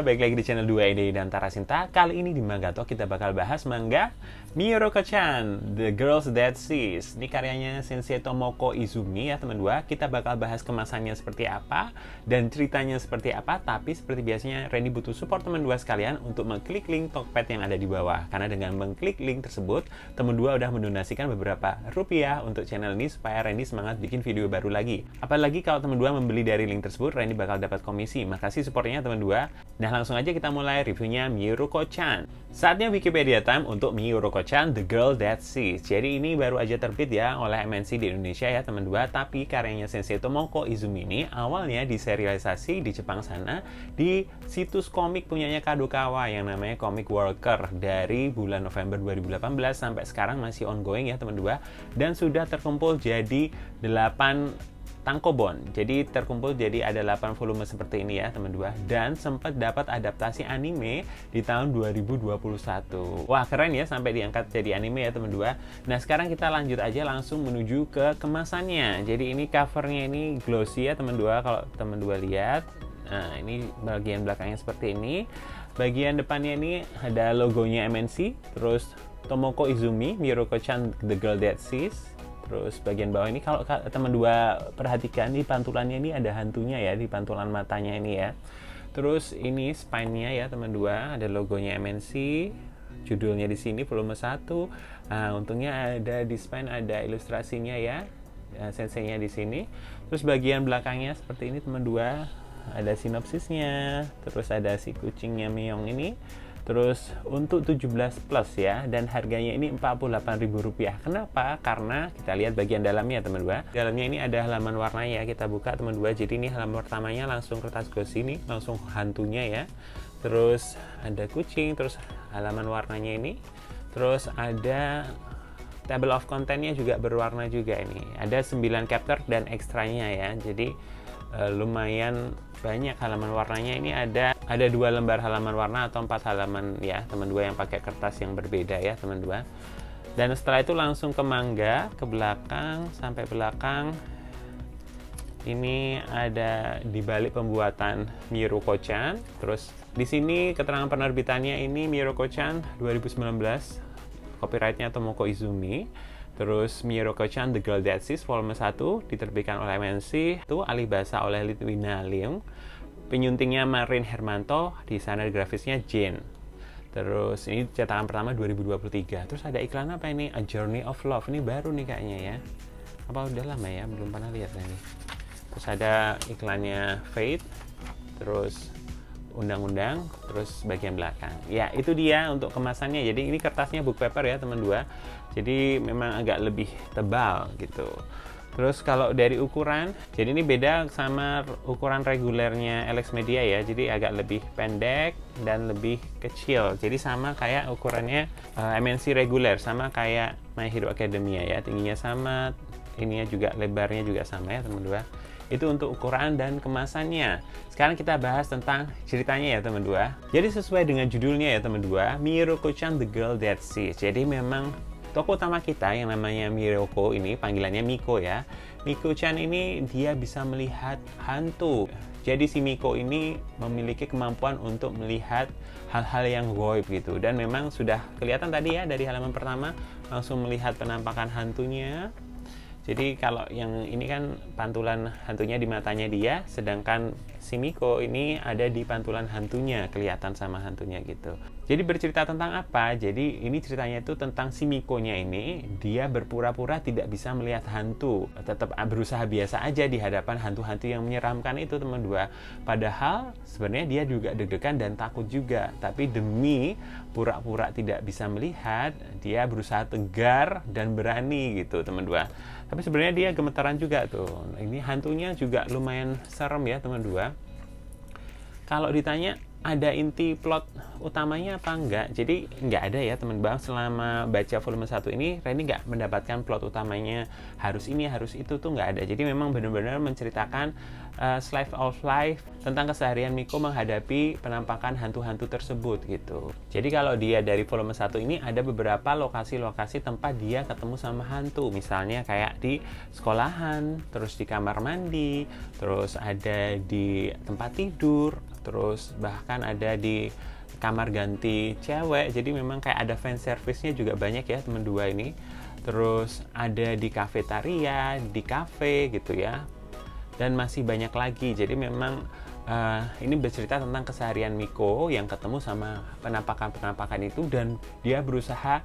balik lagi di channel 2ID dan Tarasinta. Kali ini di Mangatalk kita bakal bahas manga Miyoroko-chan, The Girls That Sees. Ini karyanya Sensei Tomoko Izumi ya teman-teman. Kita bakal bahas kemasannya seperti apa dan ceritanya seperti apa. Tapi seperti biasanya Randy butuh support teman-teman sekalian untuk mengklik link Tokped yang ada di bawah. Karena dengan mengklik link tersebut, teman-teman udah mendonasikan beberapa rupiah untuk channel ini supaya Randy semangat bikin video baru lagi. Apalagi kalau teman-teman membeli dari link tersebut, Randy bakal dapat komisi. Makasih supportnya teman-teman. Nah, langsung aja kita mulai reviewnya Miyoroko-chan. Saatnya Wikipedia Time untuk Miyoroko-chan The Girl That Sees. Jadi ini baru aja terbit ya oleh MNC di Indonesia ya teman-teman. Tapi karyanya Sensei Tomoko Izumi ini awalnya diserialisasi di Jepang sana di situs komik punyanya Kadokawa yang namanya Comic Worker dari bulan November 2018 sampai sekarang masih ongoing ya teman-teman. Dan sudah terkumpul jadi 8 tankobon, jadi terkumpul jadi ada 8 volume seperti ini ya teman-teman, dan sempat dapat adaptasi anime di tahun 2021. Wah keren ya, sampai diangkat jadi anime ya teman-teman. Nah sekarang kita lanjut aja langsung menuju ke kemasannya. Jadi ini covernya ini glossy ya teman-teman, kalau teman-teman lihat. Nah ini bagian belakangnya seperti ini, bagian depannya ini ada logonya MNC, terus Tomoko Izumi, Miyoroko-chan The Girl That Sees. Terus bagian bawah ini kalau teman-teman perhatikan di pantulannya ini ada hantunya ya, di pantulan matanya ini ya. Terus ini spine-nya ya teman-teman, ada logonya MNC, judulnya di sini volume 1. Nah, untungnya ada di spine ada ilustrasinya ya, sensenya di sini. Terus bagian belakangnya seperti ini teman-teman, ada sinopsisnya, terus ada si kucingnya Meong ini. Terus untuk 17 plus ya, dan harganya ini Rp48.000. Kenapa? Karena kita lihat bagian dalamnya teman-teman. Dalamnya ini ada halaman warnanya ya, kita buka teman-teman. Jadi ini halaman pertamanya langsung kertas glossy ini, langsung hantunya ya. Terus ada kucing, terus halaman warnanya ini. Terus ada table of contentnya juga berwarna juga ini. Ada 9 chapter dan ekstranya ya. Jadi lumayan banyak halaman warnanya ini, ada 2 lembar halaman warna atau 4 halaman ya teman-teman yang pakai kertas yang berbeda ya teman-teman. Dan setelah itu langsung ke manga, ke belakang, sampai belakang ini ada di balik pembuatan Miyoroko-chan. Terus di sini keterangan penerbitannya ini Miyoroko-chan 2019, copyrightnya Tomoko Izumi. Terus Miyoroko-chan The Girl That Sees volume 1 diterbitkan oleh MNC, itu alih bahasa oleh Litwina Lim, penyuntingnya Marin Hermanto, desainer grafisnya Jane. Terus ini cetakan pertama 2023. Terus ada iklan apa ini? A Journey of Love, ini baru nih kayaknya ya. Apa udah lama ya? Belum pernah lihat ini. Terus ada iklannya Fate, terus undang-undang, terus bagian belakang. Ya, itu dia untuk kemasannya. Jadi ini kertasnya book paper ya teman-teman. Jadi memang agak lebih tebal gitu. Terus kalau dari ukuran, jadi ini beda sama ukuran regulernya LX Media ya. Jadi agak lebih pendek dan lebih kecil. Jadi sama kayak ukurannya MNC reguler, sama kayak My Hero Academia ya. Tingginya sama, ininya juga lebarnya juga sama ya teman-teman. Itu untuk ukuran dan kemasannya. Sekarang kita bahas tentang ceritanya ya teman-teman. Jadi sesuai dengan judulnya ya teman-teman, Miyoroko-chan The Girl That Sees. Jadi memang tokoh utama kita yang namanya Miyoroko ini, panggilannya Miko ya. Miko-chan ini dia bisa melihat hantu. Jadi si Miko ini memiliki kemampuan untuk melihat hal-hal yang goib gitu. Dan memang sudah kelihatan tadi ya dari halaman pertama langsung melihat penampakan hantunya. Jadi kalau yang ini kan pantulan hantunya di matanya dia, sedangkan si Miko ini ada di pantulan hantunya, kelihatan sama hantunya gitu. Jadi bercerita tentang apa? Jadi ini ceritanya itu tentang si Miko-nya ini, dia berpura-pura tidak bisa melihat hantu, tetap berusaha biasa aja di hadapan hantu-hantu yang menyeramkan itu teman-teman. Padahal sebenarnya dia juga deg-degan dan takut juga, tapi demi pura-pura tidak bisa melihat, dia berusaha tegar dan berani gitu teman-teman. Tapi sebenarnya dia gemetaran juga tuh. Ini hantunya juga lumayan serem ya teman-teman. Kalau ditanya ada inti plot utamanya apa enggak? Jadi enggak ada ya teman-teman. Selama baca volume 1 ini, Randy enggak mendapatkan plot utamanya harus ini, harus itu tuh enggak ada. Jadi memang benar-benar menceritakan slice of life tentang keseharian Miko menghadapi penampakan hantu-hantu tersebut gitu. Jadi kalau dia dari volume 1 ini ada beberapa lokasi-lokasi tempat dia ketemu sama hantu, misalnya kayak di sekolahan, terus di kamar mandi, terus ada di tempat tidur, terus bahkan ada di kamar ganti cewek. Jadi memang kayak ada fan service-nya juga banyak ya temen dua ini. Terus ada di kafetaria, di kafe gitu ya. Dan masih banyak lagi. Jadi memang ini bercerita tentang keseharian Miko yang ketemu sama penampakan-penampakan itu, dan dia berusaha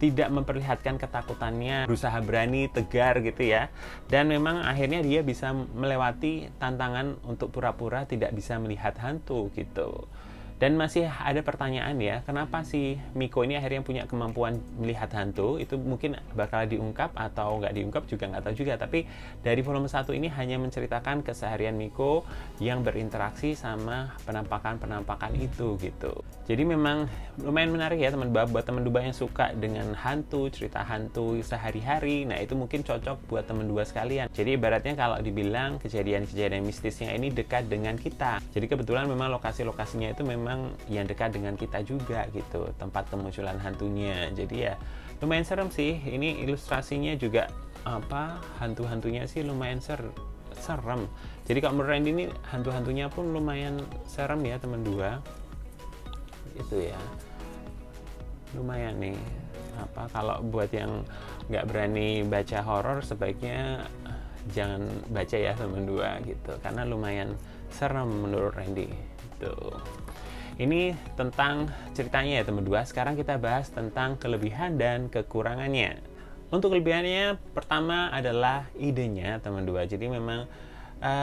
tidak memperlihatkan ketakutannya, berusaha berani, tegar gitu ya. Dan memang akhirnya dia bisa melewati tantangan untuk pura-pura tidak bisa melihat hantu gitu. Dan masih ada pertanyaan ya, kenapa si Miko ini akhirnya punya kemampuan melihat hantu? Itu mungkin bakal diungkap atau nggak diungkap juga, nggak tahu juga. Tapi dari volume 1 ini hanya menceritakan keseharian Miko yang berinteraksi sama penampakan-penampakan itu gitu. Jadi memang lumayan menarik ya teman Bab, buat teman Duba yang suka dengan hantu, cerita hantu sehari-hari. Nah itu mungkin cocok buat teman Duba sekalian. Jadi ibaratnya kalau dibilang kejadian-kejadian mistisnya ini dekat dengan kita. Jadi kebetulan memang lokasi-lokasinya itu memang yang dekat dengan kita juga gitu, tempat kemunculan hantunya. Jadi ya lumayan serem sih, ini ilustrasinya juga apa, hantu-hantunya sih lumayan serem. Jadi kalau menurut Randy ini hantu-hantunya pun lumayan serem ya teman dua itu ya, lumayan nih. Apa kalau buat yang nggak berani baca horor sebaiknya jangan baca ya teman dua gitu, karena lumayan serem menurut Randy tuh. Ini tentang ceritanya ya teman dua. Sekarang kita bahas tentang kelebihan dan kekurangannya. Untuk kelebihannya, pertama adalah idenya teman dua. Jadi memang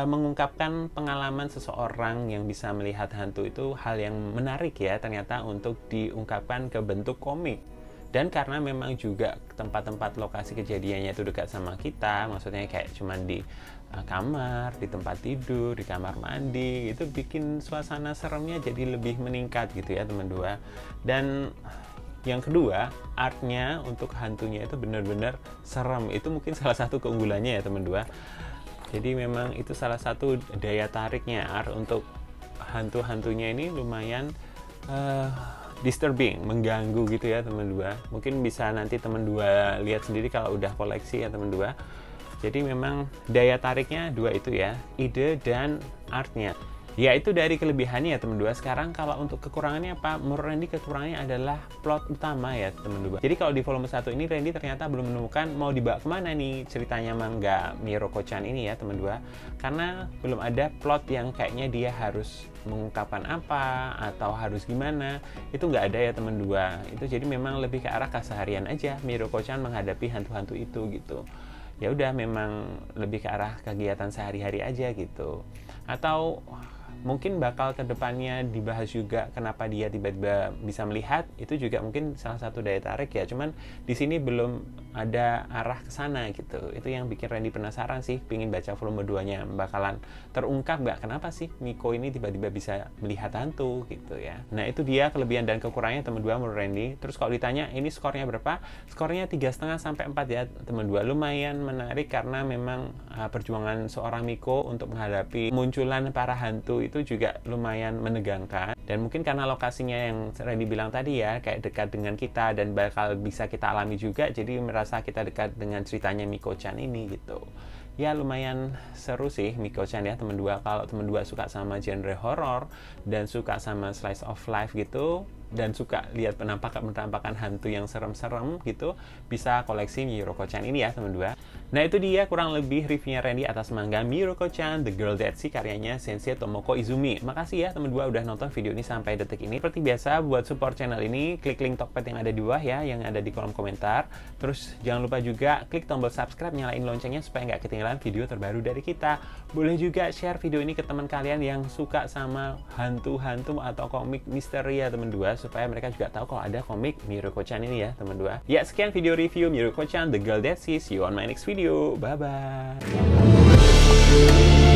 mengungkapkan pengalaman seseorang yang bisa melihat hantu itu hal yang menarik ya ternyata untuk diungkapkan ke bentuk komik. Dan karena memang juga tempat-tempat lokasi kejadiannya itu dekat sama kita, maksudnya kayak cuman di kamar, di tempat tidur, di kamar mandi, itu bikin suasana seremnya jadi lebih meningkat gitu ya teman dua. Dan yang kedua, artnya untuk hantunya itu bener-bener serem. Itu mungkin salah satu keunggulannya ya teman dua. Jadi memang itu salah satu daya tariknya, art untuk hantu-hantunya ini lumayan disturbing, mengganggu gitu ya teman dua. Mungkin bisa nanti teman dua lihat sendiri kalau udah koleksi ya teman dua. Jadi memang daya tariknya dua itu ya, ide dan artnya. Ya itu dari kelebihannya ya teman dua. Sekarang kalau untuk kekurangannya apa? Menurut Randy kekurangannya adalah plot utama ya teman dua. Jadi kalau di volume 1 ini Randy ternyata belum menemukan mau dibawa kemana nih ceritanya manga Miroko-chan ini ya teman dua. Karena belum ada plot yang kayaknya dia harus mengungkapkan apa atau harus gimana, itu nggak ada ya teman dua. Itu jadi memang lebih ke arah keseharian aja Miroko-chan menghadapi hantu-hantu itu gitu. Ya udah memang lebih ke arah kegiatan sehari-hari aja gitu. Atau mungkin bakal kedepannya dibahas juga kenapa dia tiba-tiba bisa melihat, itu juga mungkin salah satu daya tarik ya. Cuman di sini belum ada arah ke sana gitu. Itu yang bikin Randy penasaran sih, pingin baca volume 2-nya bakalan terungkap nggak kenapa sih Miko ini tiba-tiba bisa melihat hantu gitu ya. Nah itu dia kelebihan dan kekurangannya teman dua menurut Randy. Terus kalau ditanya ini skornya berapa? Skornya 3,5 sampai 4 ya teman dua. Lumayan menarik karena memang perjuangan seorang Miko untuk menghadapi munculan para hantu itu juga lumayan menegangkan, dan mungkin karena lokasinya yang Randy bilang tadi ya kayak dekat dengan kita dan bakal bisa kita alami juga, jadi merasa kita dekat dengan ceritanya Miko-chan ini gitu ya. Lumayan seru sih Miko-chan ya teman dua. Kalau teman dua suka sama genre horor dan suka sama slice of life gitu, dan suka lihat penampakan-penampakan hantu yang serem-serem gitu, bisa koleksi Miroko-chan ini ya teman dua. Nah itu dia kurang lebih reviewnya Randy atas manga Miroko-chan The Girl Dead Sea karyanya Sensei Tomoko Izumi. Makasih ya teman dua udah nonton video ini sampai detik ini. Seperti biasa buat support channel ini, klik link Tokped yang ada di bawah ya, yang ada di kolom komentar. Terus jangan lupa juga klik tombol subscribe, nyalain loncengnya supaya nggak ketinggalan video terbaru dari kita. Boleh juga share video ini ke teman kalian yang suka sama hantu-hantu atau komik misteri ya teman dua, supaya mereka juga tahu kalau ada komik Miroko-chan ini ya teman dua. Ya sekian video review Miroko-chan The Girl Dead Sea. See you on my next video. Bye bye.